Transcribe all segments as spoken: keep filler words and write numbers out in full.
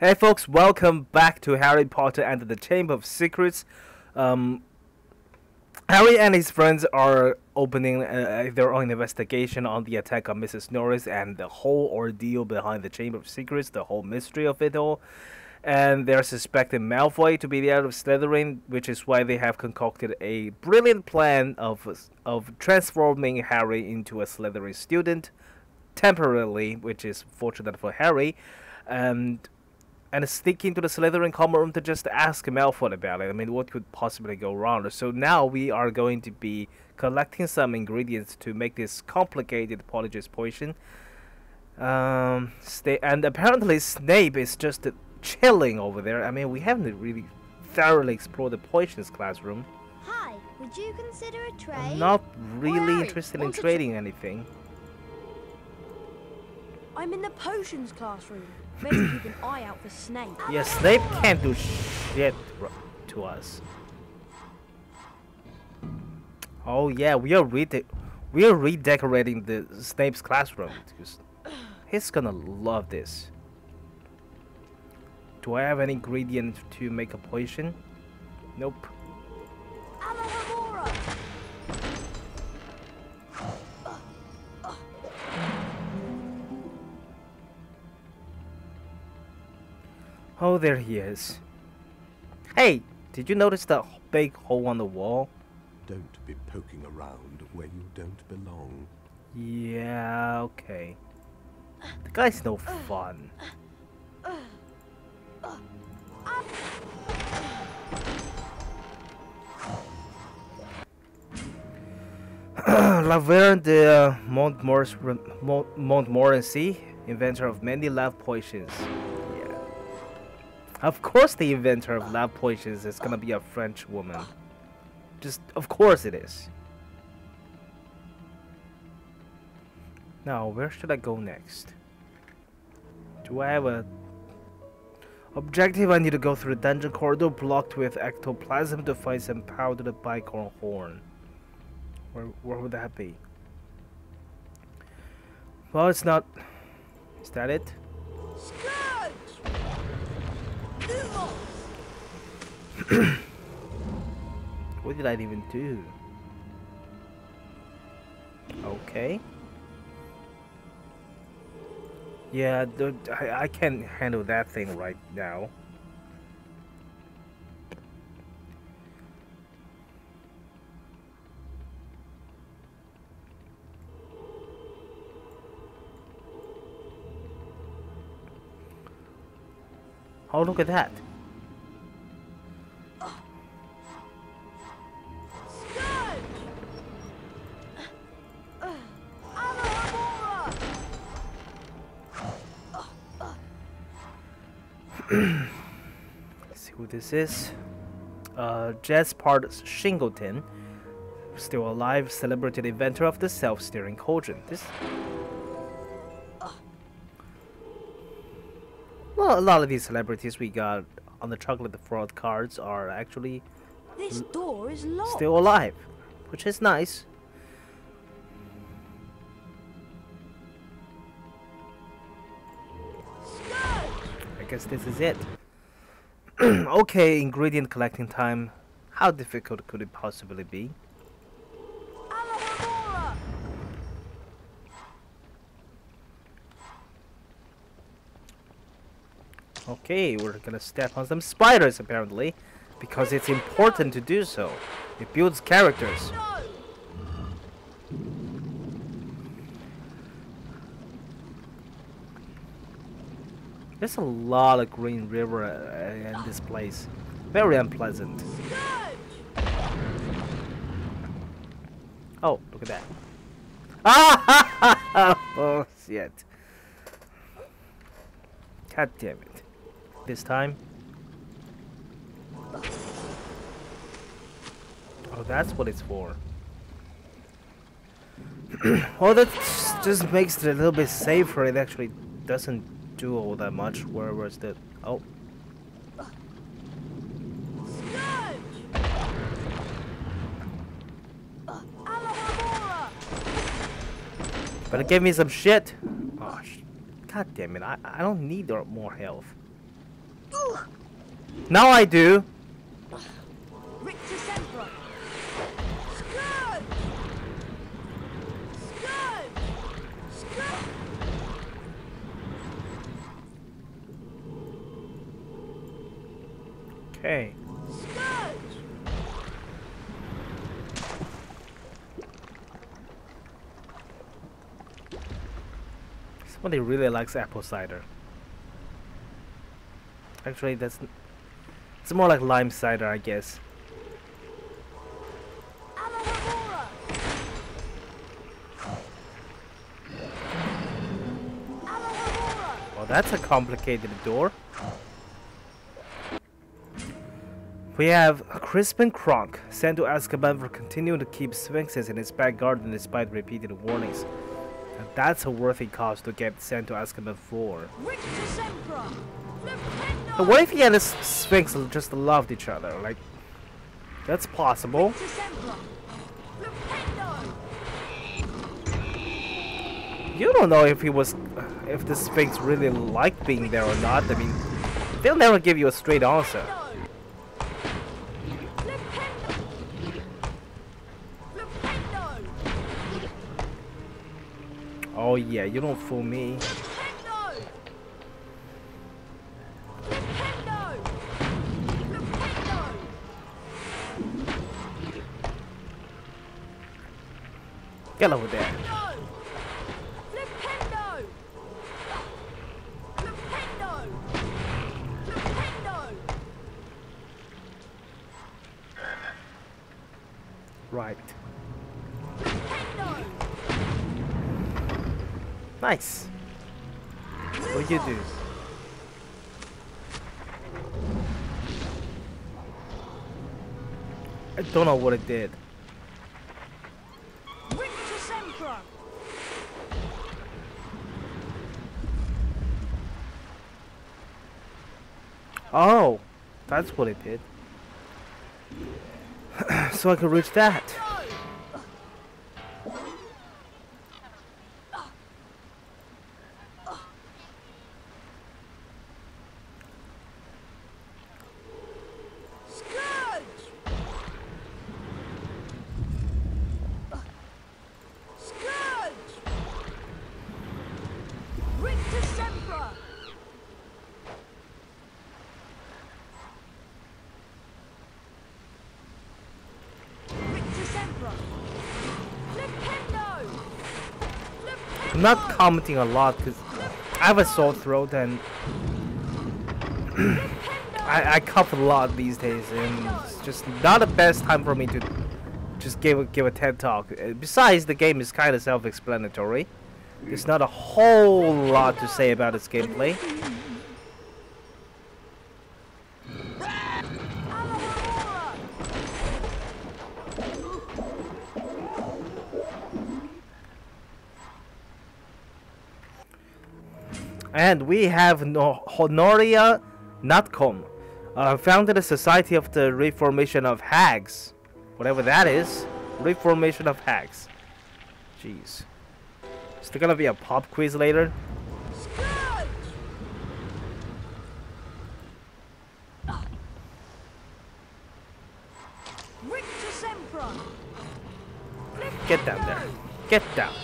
Hey folks, welcome back to Harry Potter and the Chamber of Secrets. Um, Harry and his friends are opening uh, their own investigation on the attack on Missus Norris and the whole ordeal behind the Chamber of Secrets, the whole mystery of it all. And they're suspecting Malfoy to be the heir of Slytherin, which is why they have concocted a brilliant plan of, of transforming Harry into a Slytherin student temporarily, which is fortunate for Harry. And... and sneaking to the Slytherin common room to just ask Malfoy about it. I mean, what could possibly go wrong? So now we are going to be collecting some ingredients to make this complicated Polyjuice Potion. Um, stay and apparently Snape is just uh, chilling over there. I mean, we haven't really thoroughly explored the potions classroom. Hi, would you consider a trade? I'm not really Wait, interested in trading anything. I'm in the potions classroom. Better keep an eye out for Snape. Yeah, Snape can't do shit to us. Oh yeah, we are rede we are redecorating the Snape's classroom. He's gonna love this. Do I have an ingredient to make a potion? Nope. Oh, there he is. Hey, did you notice that big hole on the wall? Don't be poking around where you don't belong. Yeah, okay. The guy's no fun. Laverne de Montmorency, inventor of many love potions. Of course the inventor of lab potions is gonna be a French woman. Just, of course it is. Now, where should I go next? Do I have a... objective? I need to go through a dungeon corridor blocked with ectoplasm to find some powdered bicorn horn. Where, where would that be? Well, it's not... Is that it? What did I even do? Okay. Yeah, I, I can't handle that thing right now. Oh, look at that. Let's see who this is. Uh, Jaspard Shingleton, still alive, celebrated inventor of the self-steering cauldron. This, well, a lot of these celebrities we got on the chocolate fraud cards are actually this door is locked. Still alive, which is nice. I guess this is it. Okay, ingredient collecting time. How difficult could it possibly be? Okay, we're gonna step on some spiders apparently, because it's important to do so. It builds characters. There's a lot of green river in this place. Very unpleasant. Oh, look at that. Ah! Oh, shit. God damn it. This time. Oh, that's what it's for. Well, that just makes it a little bit safer. It actually doesn't do all that much. Where was the... oh. But it gave me some shit. Oh, sh God damn it. I, I don't need more health. Ooh. Now I do. Rictusempra. Scourge. Scourge. Scourge. Okay. Somebody really likes apple cider. Actually, that's n it's more like lime cider, I guess. Well, that's a complicated door. We have Crispin Cronk, sent to Azkaban for continuing to keep sphinxes in his back garden despite repeated warnings. And that's a worthy cause to get sent to Azkaban for. But what if he and his sphinx just loved each other? Like, that's possible. You don't know if he was, if the sphinx really liked being there or not. I mean, they'll never give you a straight answer. Oh yeah, you don't fool me. Diffindo. Diffindo. Diffindo. Get over there. Diffindo. Diffindo. Diffindo. Right. Nice. What you do? I don't know what it did. Oh, that's what it did. So I could reach that. I'm not commenting a lot because I have a sore throat and I, I cough a lot these days, and it's just not the best time for me to just give a, give a TED talk. Besides, the game is kind of self-explanatory. There's not a whole lot to say about its gameplay. And we have no Honoria Nutcombe, uh, founded a society of the reformation of hags. Whatever that is. Reformation of hags. Jeez. Is there gonna be a pop quiz later? Get down there. Get down.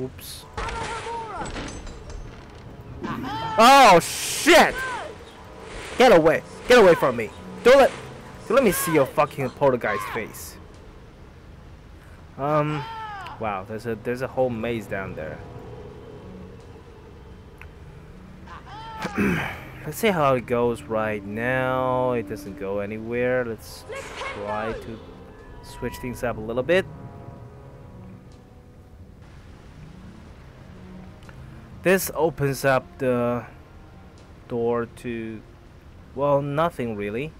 Oops. Oh shit! Get away! Get away from me! Don't let, don't let me see your fucking poltergeist face. Um, wow, there's a there's a whole maze down there. Let's see how it goes right now. It doesn't go anywhere. Let's try to switch things up a little bit. This opens up the door to, well, nothing really.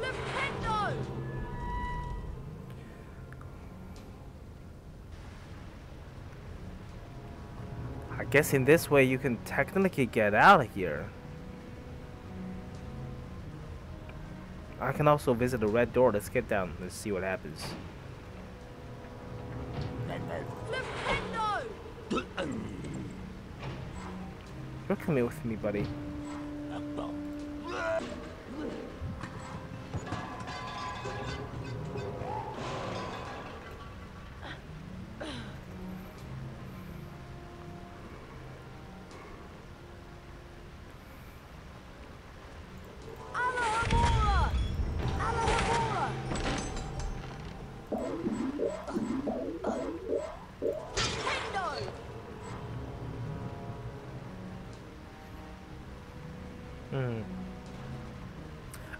I guess in this way you can technically get out of here. I can also visit the red door. Let's get down. Let's see what happens. You're coming with me, buddy.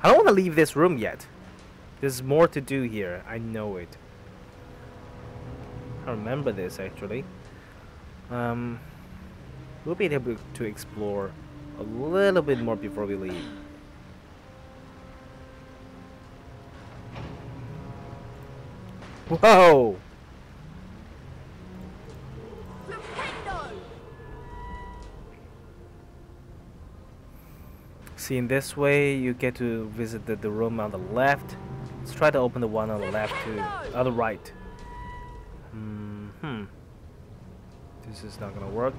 I don't want to leave this room yet. There's more to do here. I know it. I remember this actually. Um, we'll be able to explore a little bit more before we leave. Whoa! See, in this way, you get to visit the, the room on the left. Let's try to open the one on the left too. On the right. Mm-hmm. This is not gonna work.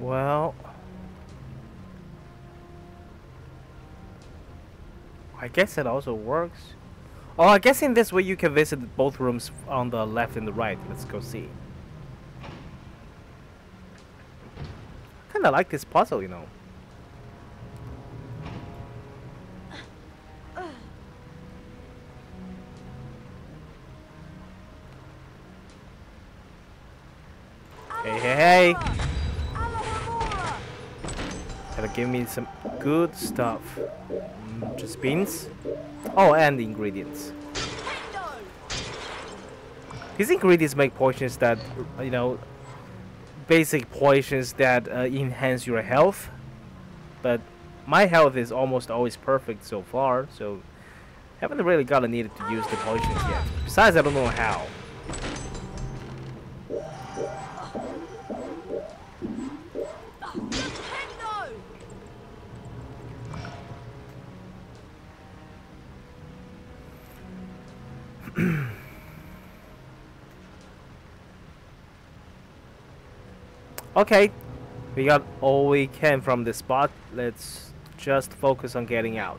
Well, I guess it also works. Oh, I guess in this way you can visit both rooms on the left and the right. Let's go see. I kinda like this puzzle, you know. Hey, hey, hey. Give me some good stuff. Mm, just beans. Oh, and the ingredients. These ingredients make potions that, you know, basic potions that uh, enhance your health. But my health is almost always perfect so far, so haven't really got a need to use the potions yet. Besides, I don't know how. Okay, we got all we can from this spot. Let's just focus on getting out.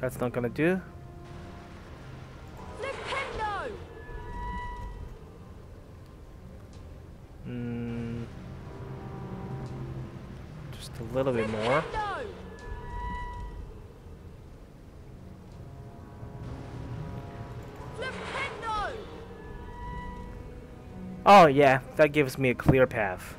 That's not gonna do. Mm, just a little bit more. Oh yeah, that gives me a clear path.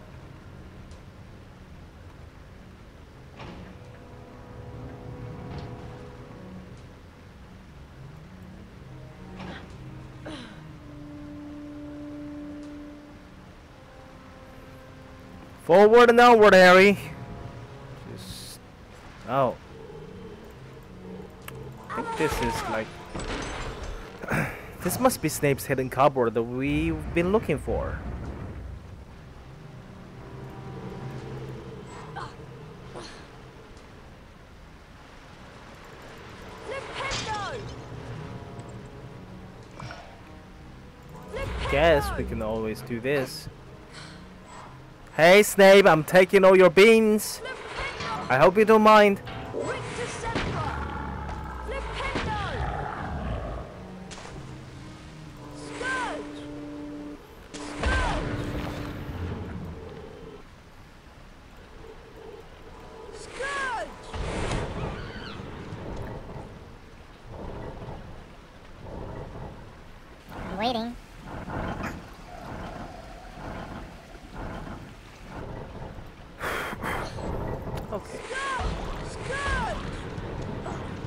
Forward and onward, Harry. Just... oh. I think this is like... this must be Snape's hidden cupboard that we've been looking for. Guess we can always do this. Hey Snape, I'm taking all your beans. I hope you don't mind.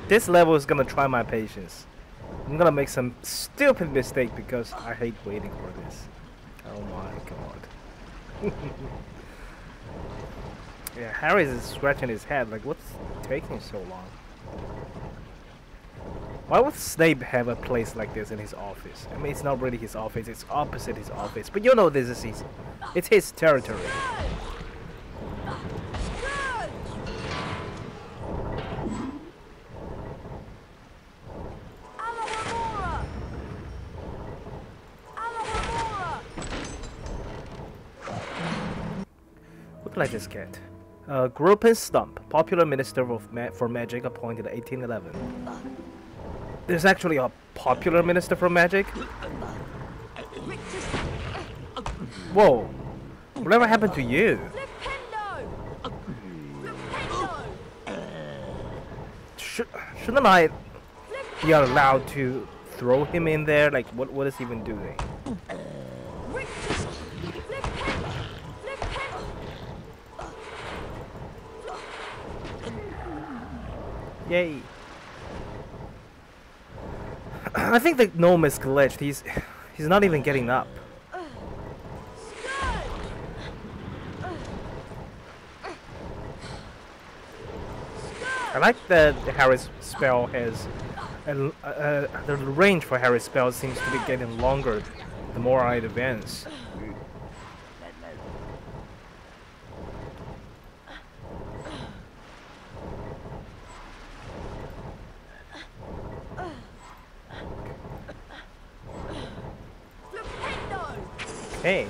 This level is gonna try my patience. I'm gonna make some stupid mistake because I hate waiting for this. Oh my god. Yeah, Harry's is scratching his head, like what's taking so long? Why would Snape have a place like this in his office? I mean, it's not really his office, it's opposite his office, but you know this is his, it's his territory. Look like this cat. Uh, Gruppenstump, popular minister of ma for magic, appointed eighteen eleven. There's actually a popular minister for magic? Whoa. Whatever happened to you? Sh shouldn't I be allowed to throw him in there? Like, what, what is he even doing? Yay. I think the gnome is glitched. He's he's not even getting up. I like that Harry's spell has uh, uh, the range for Harry's spell seems to be getting longer the more I advance. Hey.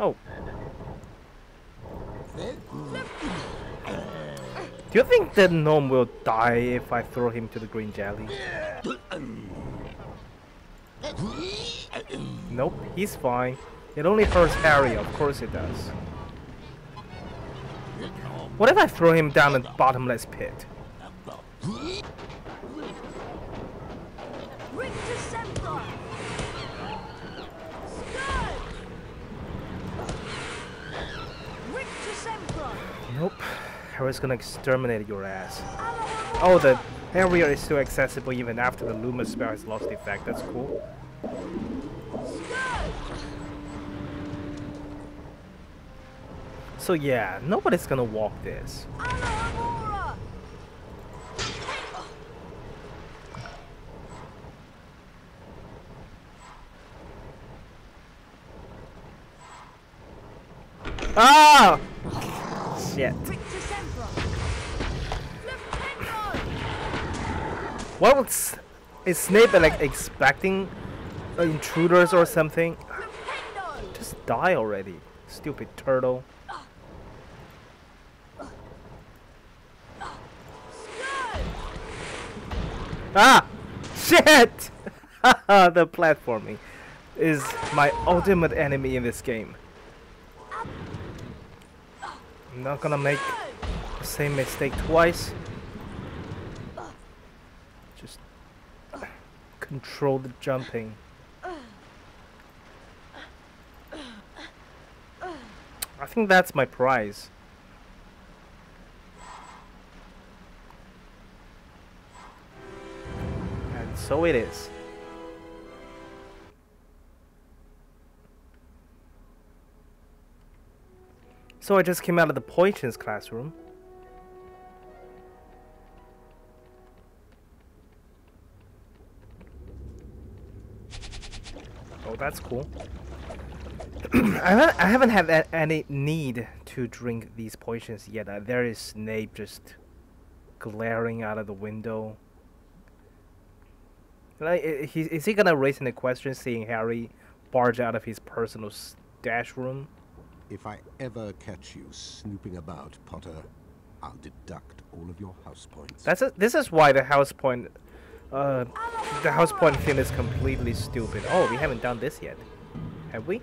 Oh. Do you think the gnome will die if I throw him to the green jelly? Nope, he's fine. It only hurts Harry, of course it does. What if I throw him down a bottomless pit? Nope, Harry's gonna exterminate your ass. Oh, the area is still accessible even after the Luma spell has lost effect, that's cool. So yeah, nobody's gonna walk this. Ah! Shit. What was, is Snape like expecting uh, intruders or something? Just die already, stupid turtle. Ah! Shit! The platforming is my ultimate enemy in this game. I'm not gonna make the same mistake twice. Just control the jumping. I think that's my prize. And so it is. So I just came out of the potions classroom. Oh, that's cool. I haven't had any need to drink these potions yet. Uh, there is Snape just glaring out of the window. Like, is he gonna raise any questions seeing Harry barge out of his personal stash room? If I ever catch you snooping about, Potter, I'll deduct all of your house points. That's a, this is why the house point, uh, the house point thing is completely stupid. Oh, we haven't done this yet, have we?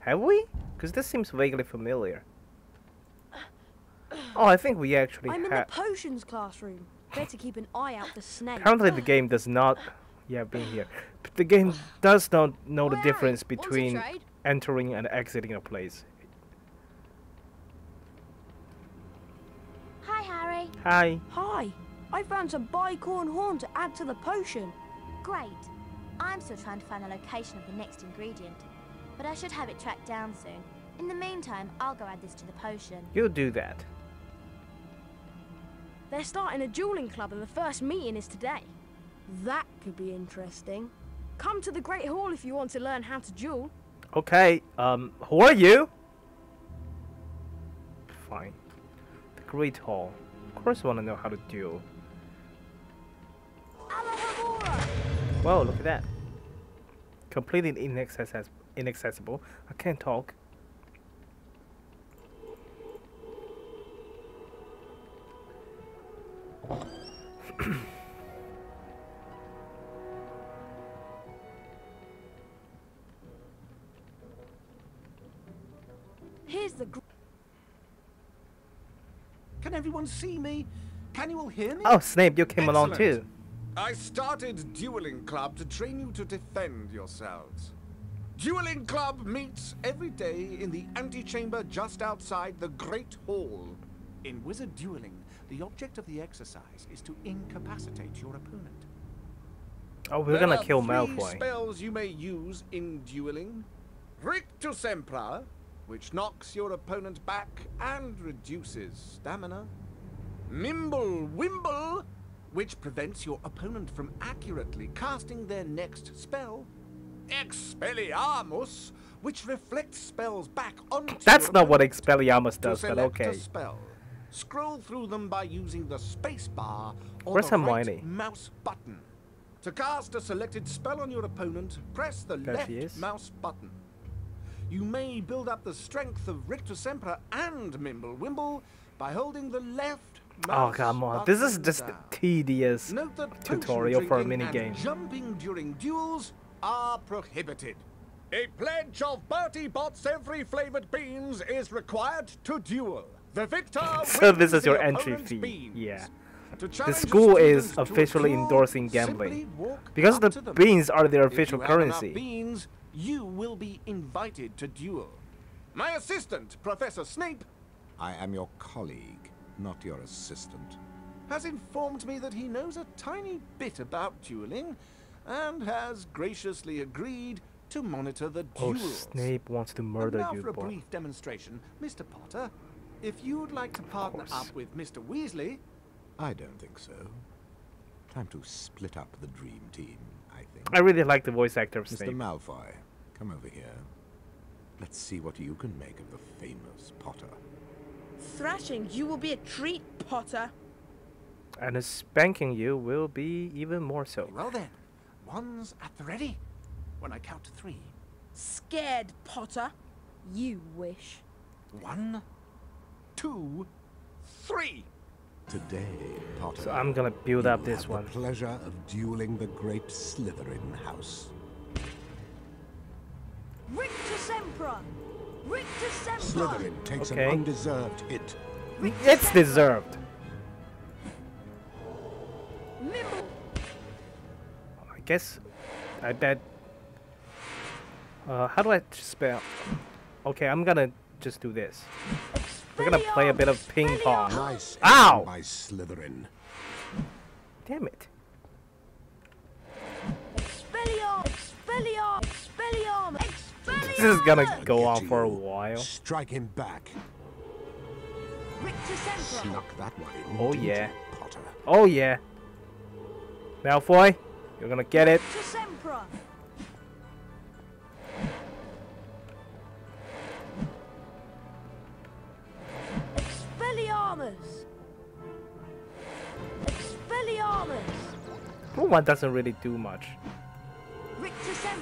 Have we? Because this seems vaguely familiar. Oh, I think we actually. I'm in the potions classroom. Better keep an eye out for Snape. Apparently, the game does not. Yeah, I've been here. But the game does not know the difference between entering and exiting a place. Harry. Hi. Hi. I found some bicorn horn to add to the potion. Great. I'm still trying to find the location of the next ingredient, but I should have it tracked down soon. In the meantime, I'll go add this to the potion. You'll do that. They're starting a dueling club and the first meeting is today. That could be interesting. Come to the Great Hall if you want to learn how to duel. Okay, um, who are you? Fine. The Great Hall. Of course I want to know how to duel. Whoa, look at that. Completely inaccess inaccessible. I can't talk. Here's the gr Can everyone see me? Can you all hear me? Oh, Snape, you came Excellent. along too. I started Dueling Club to train you to defend yourselves. Dueling Club meets every day in the antechamber just outside the Great Hall. In wizard dueling, the object of the exercise is to incapacitate your opponent. Oh, we're going to kill Malfoy. There are three spells you may use in dueling. Rictusempra, which knocks your opponent back and reduces stamina. Mimble Wimble, which prevents your opponent from accurately casting their next spell. Expelliarmus, which reflects spells back onto That's not what Expelliarmus does, but okay. Spell. Scroll through them by using the space bar or Where's the Hermione? right mouse button. To cast a selected spell on your opponent, press the there left mouse button. You may build up the strength of Rictusempra and Mimble Wimble by holding the left mouse. Oh, come on. This is just down. a tedious tutorial for a minigame. Jumping during duels are prohibited. A pledge of Bertie Bott's every flavored beans is required to duel. The victor so this is your entry fee. Beans. Yeah. The school is officially endorsing gambling because the beans are their official currency. Beans, you will be invited to duel. My assistant, Professor Snape. I am your colleague, not your assistant. Has informed me that he knows a tiny bit about dueling and has graciously agreed to monitor the duels. Oh, Snape wants to murder you, boy. Now for a brief demonstration, Mister Potter. If you'd like to partner up with Mister Weasley... I don't think so. Time to split up the dream team, I think. I really like the voice actor of Snape. Mister Malfoy, come over here. Let's see what you can make of the famous Potter. Thrashing you will be a treat, Potter. And a spanking you will be even more so. Well then, one's at the ready. When I count to three. Scared, Potter. You wish. One... Two, three. Today, Potter, so I'm gonna build up this one. The pleasure of dueling the great Slytherin house. Rictusempra. Rictusempra. Slytherin takes okay. an undeserved hit. It's deserved. Mimble. I guess I bet. Uh, how do I spell? Okay, I'm gonna just do this. We're gonna play a bit of ping pong. Nice Ow! By Slytherin. Damn it. Expelliarmus! Expelliarmus! Expelliarmus! Expelliarmus! This is gonna go on for a while. Strike him back. Snuck that one in. Oh yeah. Potter. Oh yeah. Malfoy, you're gonna get it. Well, one doesn't really do much.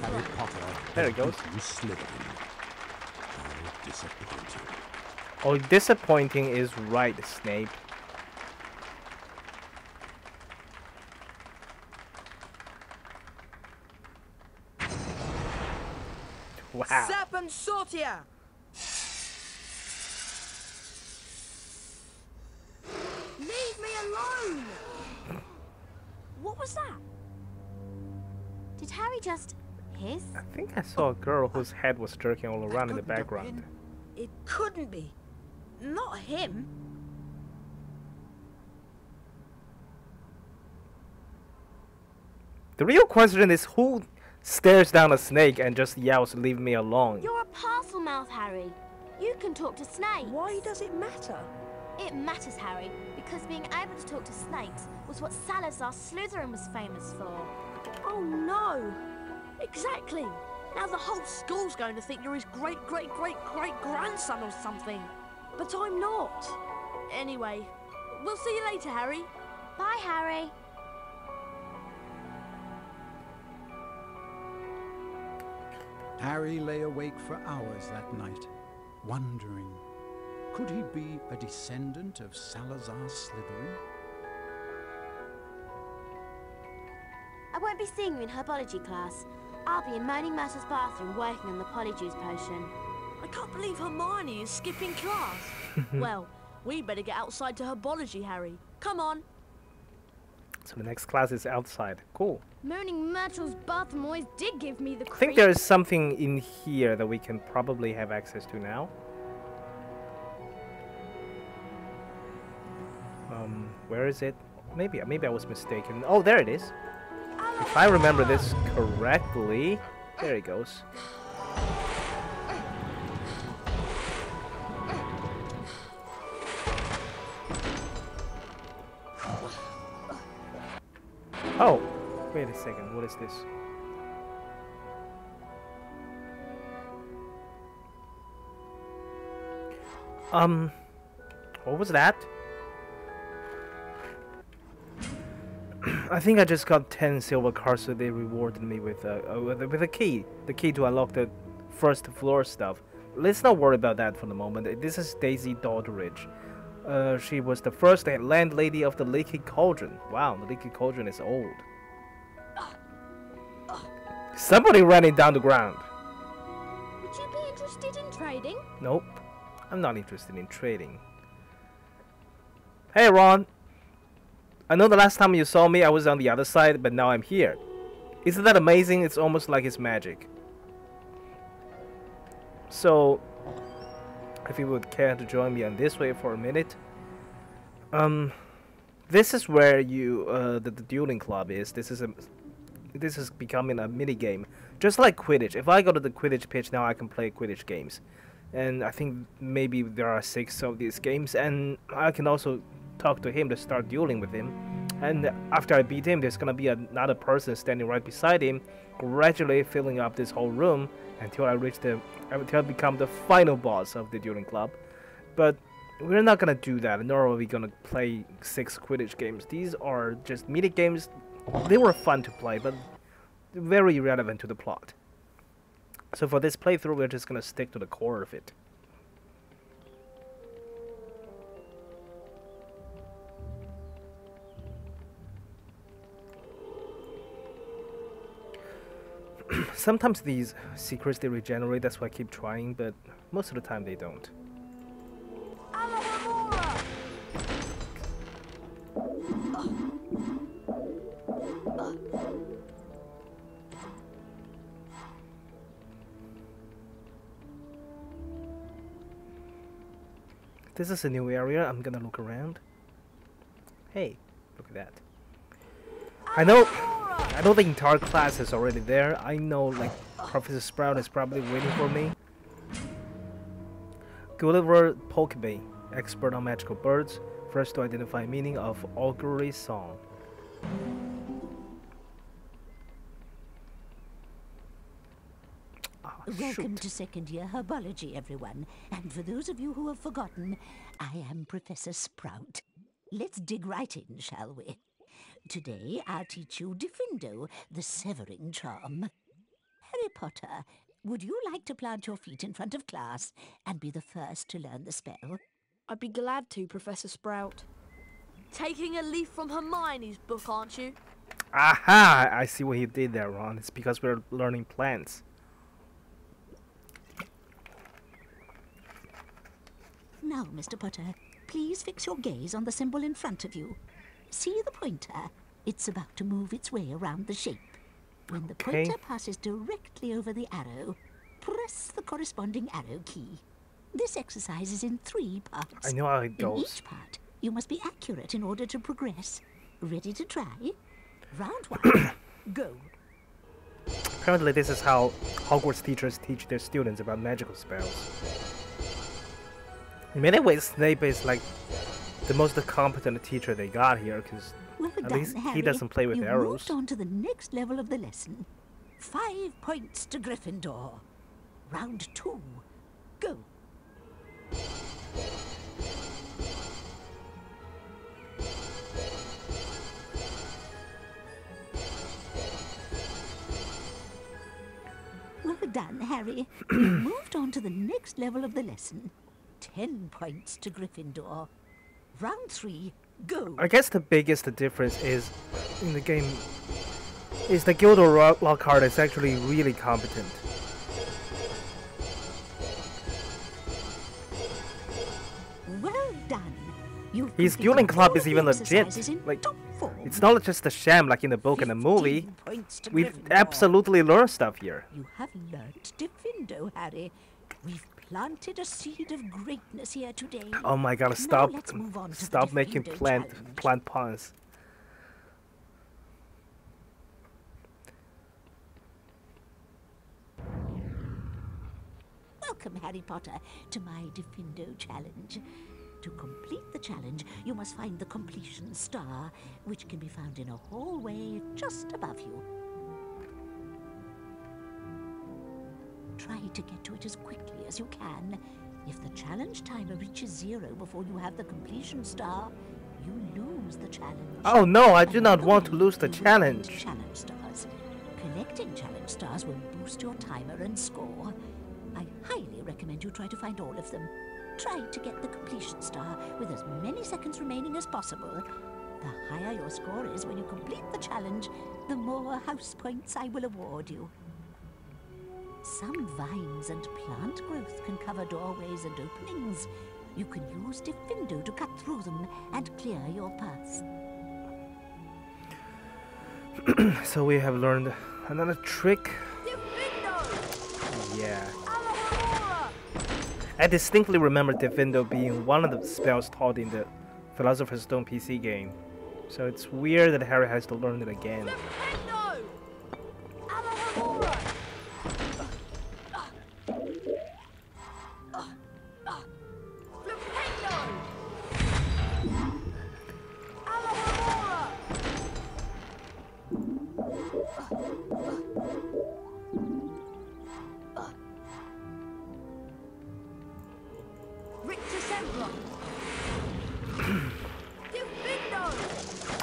Harry Potter, there it goes. Disappointing. Oh, disappointing is right, Snape. Wow. Serpent Sortier. Leave me alone! What was that? Did Harry just hiss? I think I saw a girl whose head was jerking all around in the background. It couldn't be. Not him. The real question is who stares down a snake and just yells, "Leave me alone." You're a Parselmouth, Harry. You can talk to snakes. Why does it matter? It matters, Harry, because being able to talk to snakes was what Salazar Slytherin was famous for. Oh no! Exactly! Now the whole school's going to think you're his great-great-great-great-grandson or something. But I'm not. Anyway, we'll see you later, Harry. Bye, Harry. Harry lay awake for hours that night, wondering, could he be a descendant of Salazar Slytherin? I won't be seeing you in Herbology class. I'll be in Moaning Myrtle's bathroom working on the Polyjuice Potion. I can't believe Hermione is skipping class. Well, we better get outside to Herbology, Harry. Come on. So the next class is outside. Cool. Moaning Myrtle's bathroom always did give me the creep. I think there is something in here that we can probably have access to now. Um, where is it? Maybe, maybe I was mistaken. Oh, there it is. If I remember this correctly, there it goes. Oh, wait a second. What is this? Um, what was that? I think I just got ten silver cards, so they rewarded me with a, a with a key. The key to unlock the first floor stuff. Let's not worry about that for the moment. This is Daisy Doddridge. Uh, she was the first landlady of the Leaky Cauldron. Wow, the Leaky Cauldron is old. Somebody running down the ground. Would you be interested in trading? Nope, I'm not interested in trading. Hey, Ron. I know the last time you saw me, I was on the other side, but now I'm here. Isn't that amazing? It's almost like it's magic. So, if you would care to join me on this way for a minute. Um, this is where you, uh, the, the dueling club is. This is a, this is becoming a mini game, just like Quidditch. If I go to the Quidditch pitch now, I can play Quidditch games, and I think maybe there are six of these games, and I can also talk to him to start dueling with him, and after I beat him, there's gonna be another person standing right beside him, gradually filling up this whole room until I reach the, until I become the final boss of the dueling club. But we're not gonna do that, nor are we gonna play six Quidditch games. These are just mini games. They were fun to play, but very irrelevant to the plot. So for this playthrough, we're just gonna stick to the core of it. Sometimes these secrets, they regenerate, that's why I keep trying, but most of the time they don't. This is a new area, I'm gonna look around. Hey, look at that. I know... I know the entire class is already there. I know, like, Professor Sprout is probably waiting for me. Gulliver Pokeby, expert on magical birds, first to identify meaning of augury song. Oh, welcome to second year Herbology, everyone. And for those of you who have forgotten, I am Professor Sprout. Let's dig right in, shall we? Today, I'll teach you Diffindo, the severing charm. Harry Potter, would you like to plant your feet in front of class and be the first to learn the spell? I'd be glad to, Professor Sprout. Taking a leaf from Hermione's book, aren't you? Aha! I see what you did there, Ron. It's because we're learning plants. Now, Mister Potter, please fix your gaze on the symbol in front of you. See the pointer? It's about to move its way around the shape. When the okay. pointer passes directly over the arrow, press the corresponding arrow key. This exercise is in three parts. I know how it goes. In each part, you must be accurate in order to progress. Ready to try? Round one. Go. Apparently this is how Hogwarts teachers teach their students about magical spells. In many ways, Snape is like the most competent teacher they got here, because well at done, least Harry. He doesn't play with you arrows. Moved on to the next level of the lesson. Five points to Gryffindor. Round two. Go. Well done, Harry. You moved on to the next level of the lesson. Ten points to Gryffindor. Round three. Go. I guess the biggest difference is in the game is the Gilderoy Lockhart is actually really competent. Well done. You've His dueling club is even legit. Like, it's not just a sham like in the book and the movie. We've absolutely learned stuff here. You have learnt Diffindo, Harry. We've planted a seed of greatness here today. Oh my god, stop. Stop making plant challenge. plant puns. Welcome, Harry Potter, to my Diffindo challenge. To complete the challenge, you must find the completion star, which can be found in a hallway just above you. Try to get to it as quickly as you can. If the challenge timer reaches zero before you have the completion star, you lose the challenge. Oh no, I do not want to lose the challenge. Challenge stars. Collecting challenge stars will boost your timer and score. I highly recommend you try to find all of them. Try to get the completion star with as many seconds remaining as possible. The higher your score is when you complete the challenge, the more house points I will award you. Some vines and plant growth can cover doorways and openings. You can use Diffindo to cut through them and clear your path. So we have learned another trick. Diffindo! Yeah. I distinctly remember Diffindo being one of the spells taught in the Philosopher's Stone P C game. So it's weird that Harry has to learn it again.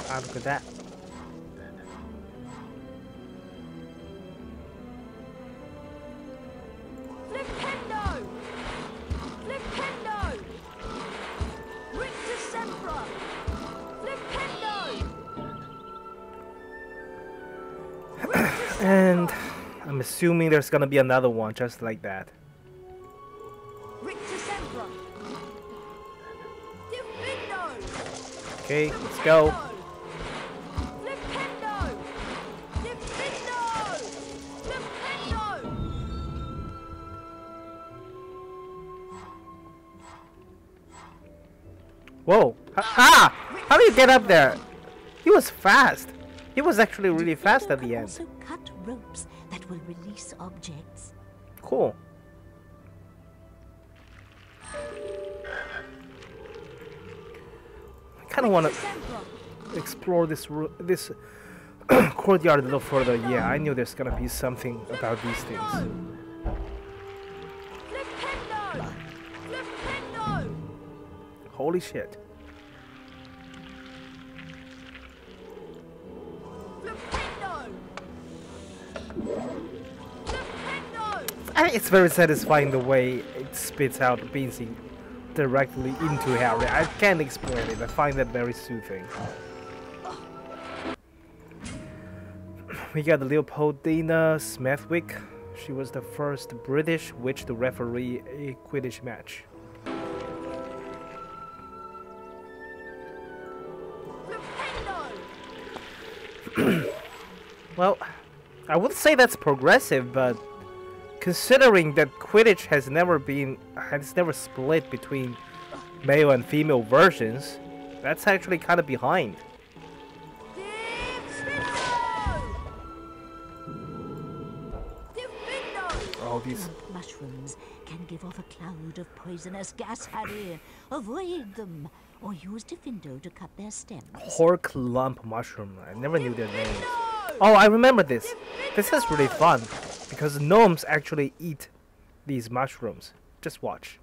Ah, look at that. Flipendo! Flipendo! Rictusempra! Flipendo! And I'm assuming there's gonna be another one just like that. Okay, let's go. Diffindo! Diffindo! Diffindo! Whoa! Ha! -ha! How do you get up there? He was fast. He was actually really fast at the end. Also cut ropes that will release objects. Cool. I kind of want to explore this this courtyard a little further. Yeah, I knew there's gonna be something about these things. Holy shit! I think it's very satisfying the way it spits out Beansy directly into Harry. I can't explain it. I find that very soothing. We got Leopoldina Smethwick. She was the first British witch to referee a Quidditch match. Well, I would say that's progressive, but considering that Quidditch has never been, has never split between male and female versions, that's actually kind of behind. all these mushrooms can give off a cloud of poisonous gas, Harry. Avoid them or use Diffindo to cut their stems. Horclump mushroom. I never knew their name. Oh, I remember this. Diffindo! This is really fun because gnomes actually eat these mushrooms. Just watch.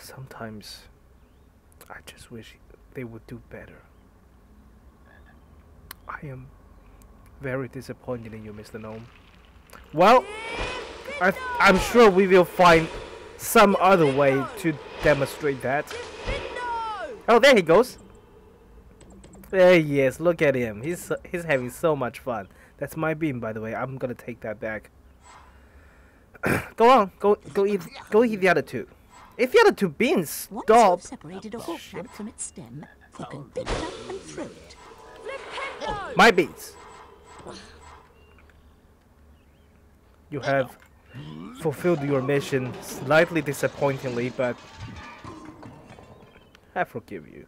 Sometimes I just wish they would do better. I am very disappointed in you, Mister Gnome. Well, I th I'm sure we will find some other way to demonstrate that. Oh, there he goes. There he is. Look at him. He's he's having so much fun. That's my beam, by the way. I'm gonna take that back. Go on. Go go eat go eat the other two. If the other two beans stop, separated a horcrux from its stem, you can pick it up and throw it. My beans. You have fulfilled your mission slightly disappointingly, but I forgive you.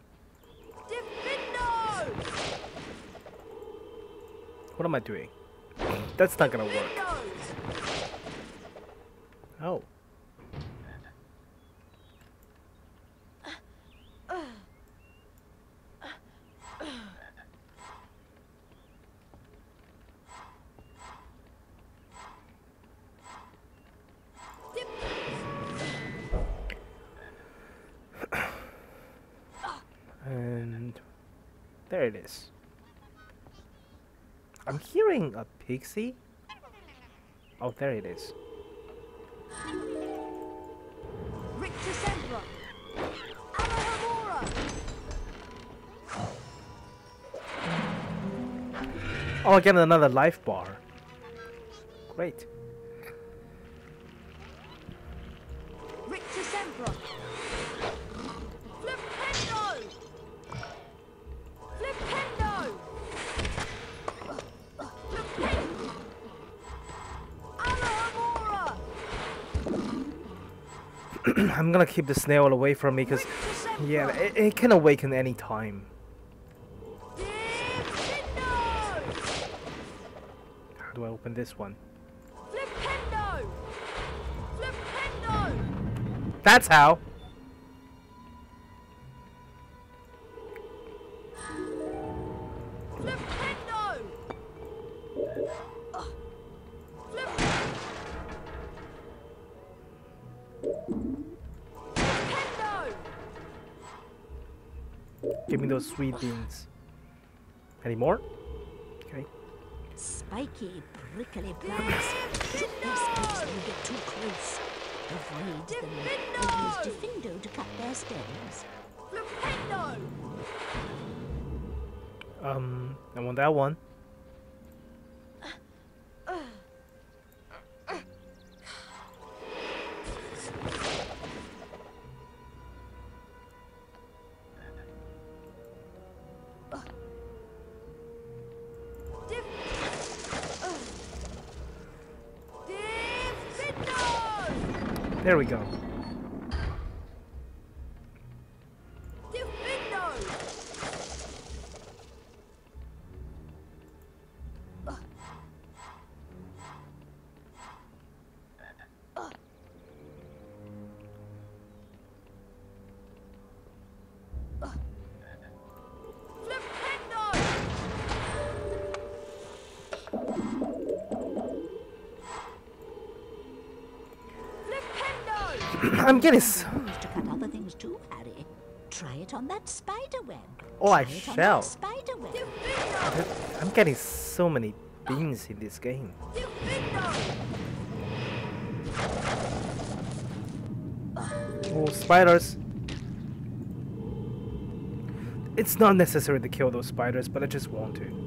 What am I doing? That's not gonna work. Oh. There it is. I'm hearing a pixie. Oh, there it is. Rictusempra. Oh, I get another life bar. Great. I'm gonna keep the snail away from me because, yeah, it, it can awaken any time. How do I open this one? That's how. Give me those sweet beans. Any more? Okay. Spiky, prickly plants. Diffindo! You get too close. Avoid them. Diffindo! Use Diffindo to cut their stems. Diffindo! Um, I want that one. There we go. I'm getting s to cut other things too, Harry. Try it on that spider web. Oh, I shall. I'm getting so many beans in this game. Oh, spiders. It's not necessary to kill those spiders, but I just want to.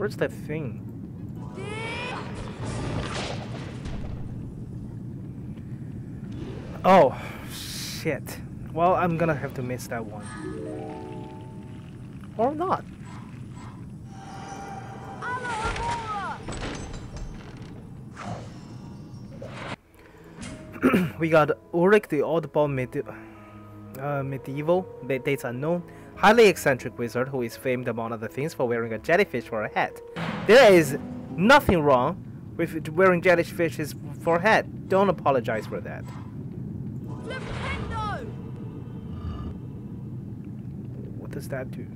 Where's that thing? Oh, shit. Well, I'm gonna have to miss that one. Or not. We got Ulrich the Old, medi uh, medieval, dates unknown, highly eccentric wizard who is famed among other things for wearing a jellyfish for a hat. There is nothing wrong with wearing jellyfish's for a hat. Don't apologize for that. Diffindo! What does that do?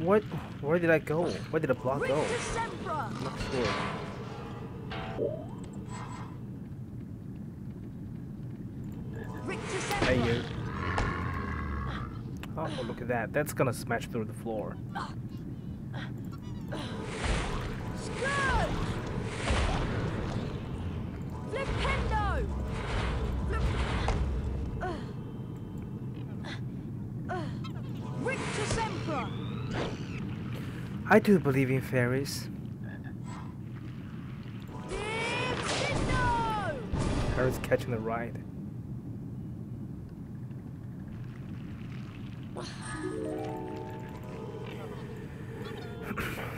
What? Where did I go? Where did the block go? I'm not sure. Hey you. Oh, look at that. That's gonna smash through the floor. I do believe in fairies. Harry's catching the ride.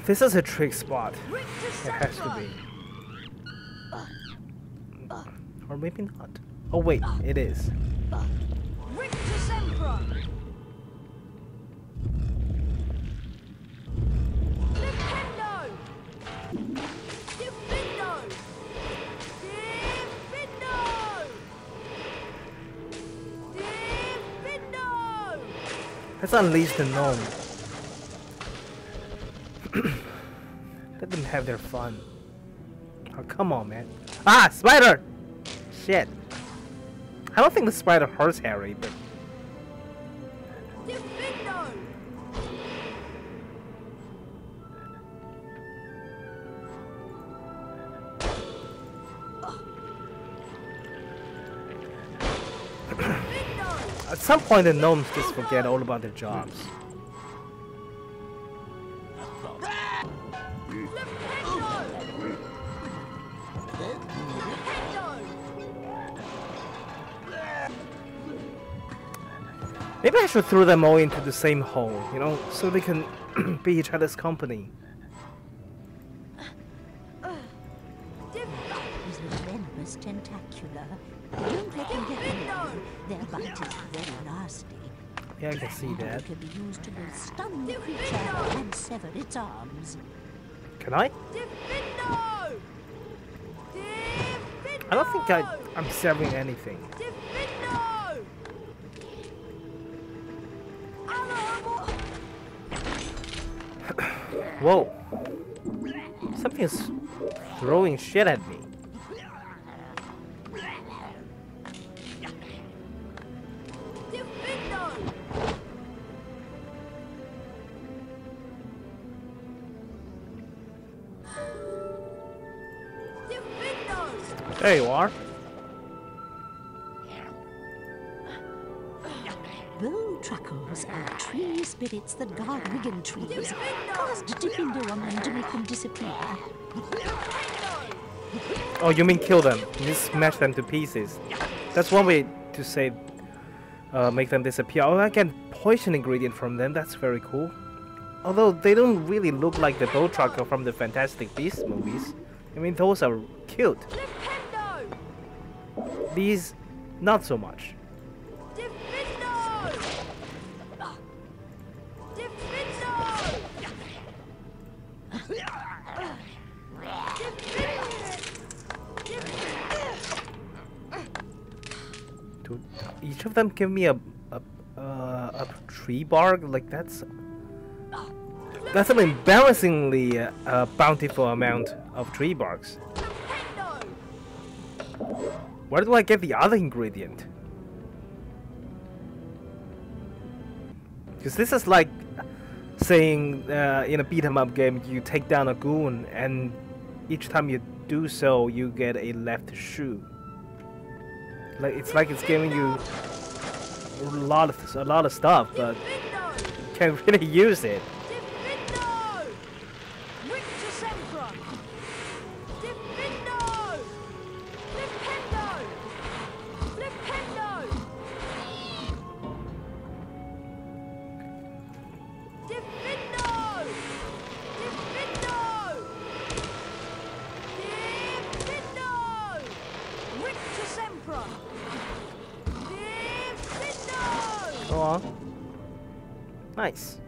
This is a trick spot. It has to be. Or maybe not. Oh wait, it is. Let's unleash the gnome. Let them have their fun. Oh, come on, man. Ah, spider! Shit. I don't think the spider hurts Harry, but... At some point, the gnomes just forget all about their jobs. Maybe I should throw them all into the same hole, you know, so they can be each other's company. Yeah, I can see that. Can be used to both stun the creature and sever its arms. Can I? Diffindo! Diffindo! I don't think I, I'm severing anything. Diffindo! Whoa! Something's throwing shit at me. There you are. Bowtruckles are tree spirits that guard Wigan trees. Cast Diffindo on them to make them disappear. Oh, you mean kill them? You just smash them to pieces. That's one way to say uh, make them disappear. Oh, I get poison ingredient from them. That's very cool. Although they don't really look like the Bowtruckle from the Fantastic Beasts movies. I mean, those are cute. These, not so much. Diffindo! Diffindo! Dude, each of them give me a a, uh, a tree bark? Like that's that's an embarrassingly uh, uh, bountiful amount of tree barks. Where do I get the other ingredient? Because this is like saying uh, in a beat-em-up game you take down a goon and each time you do so you get a left shoe. Like it's like it's giving you a lot of a lot of stuff, but you can't really use it. Diffindo! Diffindo! Diffindo! Rictusempra! Diffindo! Go on. Nice.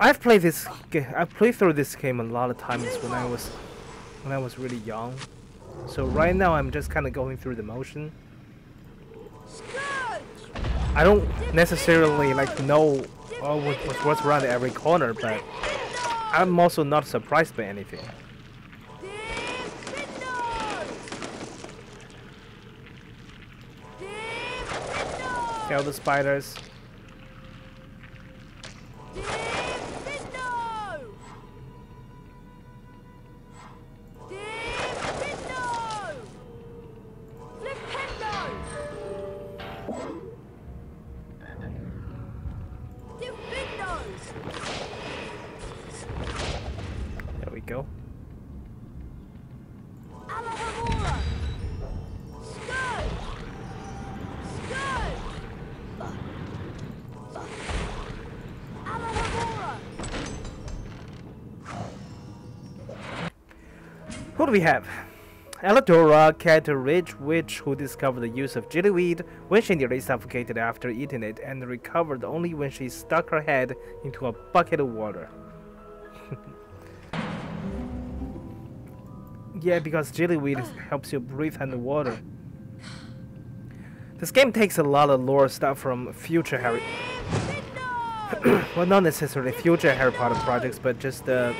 I've played this game. I played through this game a lot of times when I was when I was really young. So right now I'm just kind of going through the motion. I don't necessarily like know oh, what, what's around every corner, but I'm also not surprised by anything. Kill the spiders. What do we have? Eladora Catt, a rich witch who discovered the use of jellyweed when she nearly suffocated after eating it and recovered only when she stuck her head into a bucket of water. Yeah, because jellyweed helps you breathe underwater. This game takes a lot of lore stuff from future Harry... well, not necessarily future Harry Potter projects, but just uh,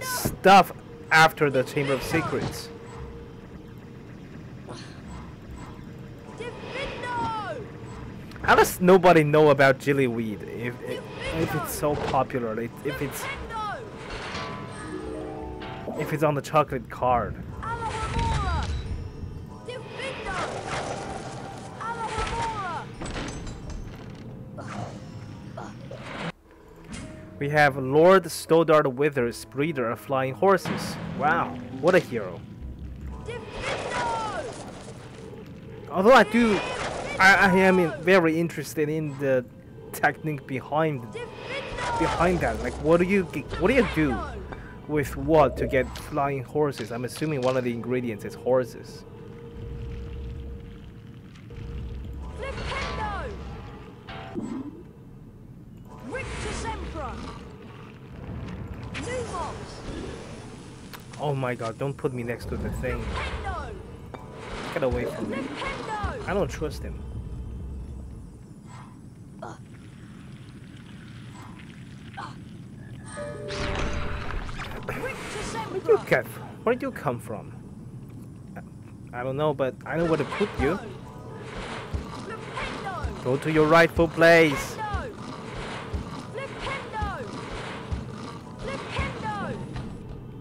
stuff after the Chamber of Secrets. How does nobody know about jellyweed if, if, if it's so popular, if, if it's if it's on the chocolate card? We have Lord Stoddard Withers, breeder of flying horses. Wow, what a hero. Although I do, I, I am very interested in the technique behind behind that. Like, what do you what do you do with what to get flying horses? I'm assuming one of the ingredients is horses. Oh my god, don't put me next to the thing. Get away from me. I don't trust him. Where did you get from? Where did you come from? I don't know, but I know where to put you. Go to your rightful place.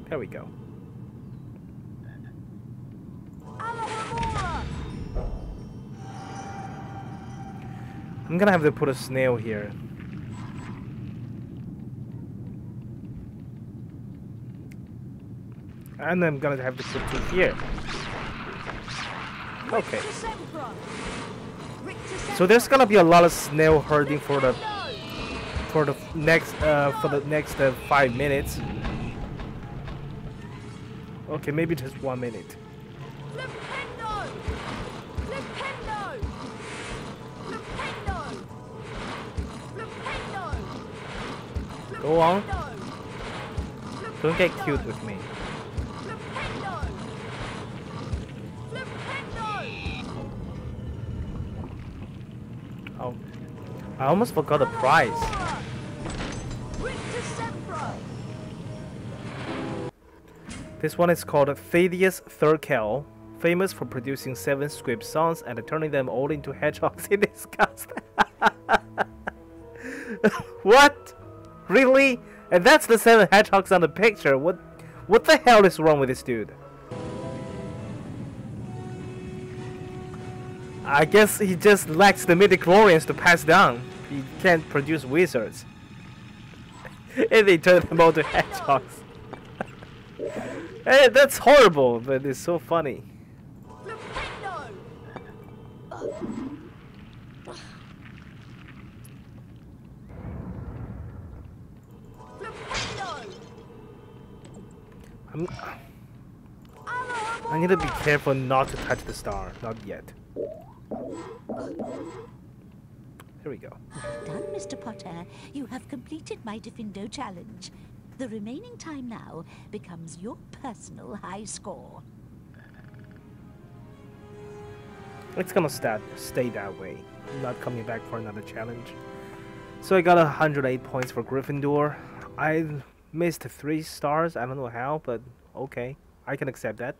There we go. I'm gonna have to put a snail here. And I'm gonna have to put two here. Okay. So there's gonna be a lot of snail herding for the for the next uh, for the next uh, five minutes. Okay, maybe just one minute. Go on. Don't get cute with me. Oh, I almost forgot the prize. This one is called Thaddeus Thurkel, famous for producing seven squib songs and turning them all into hedgehogs in disgust. What? Really? And that's the seven hedgehogs on the picture. What what the hell is wrong with this dude? I guess he just lacks the midichlorians to pass down. He can't produce wizards. And they turn them all to hedgehogs. Hey, that's horrible, but it's so funny. I'm, I need to be careful not to touch the star. Not yet. Here we go. Well done, Mister Potter. You have completed my Diffindo challenge. The remaining time now becomes your personal high score. It's gonna start, stay that way. I'm not coming back for another challenge. So I got one hundred eight points for Gryffindor. I missed three stars. I don't know how, but okay. I can accept that.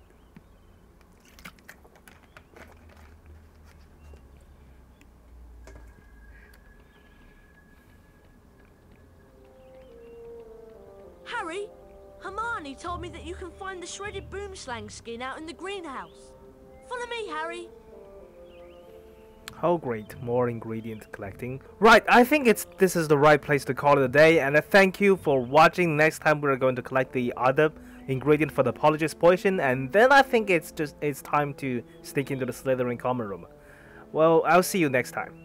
Harry, Hermione told me that you can find the shredded boomslang skin out in the greenhouse. Follow me, Harry. Oh great, more ingredient collecting. Right, I think it's this is the right place to call it a day, and I thank you for watching. Next time we're going to collect the other ingredient for the Polyjuice Potion, and then I think it's just it's time to sneak into the Slytherin common room. Well, I'll see you next time.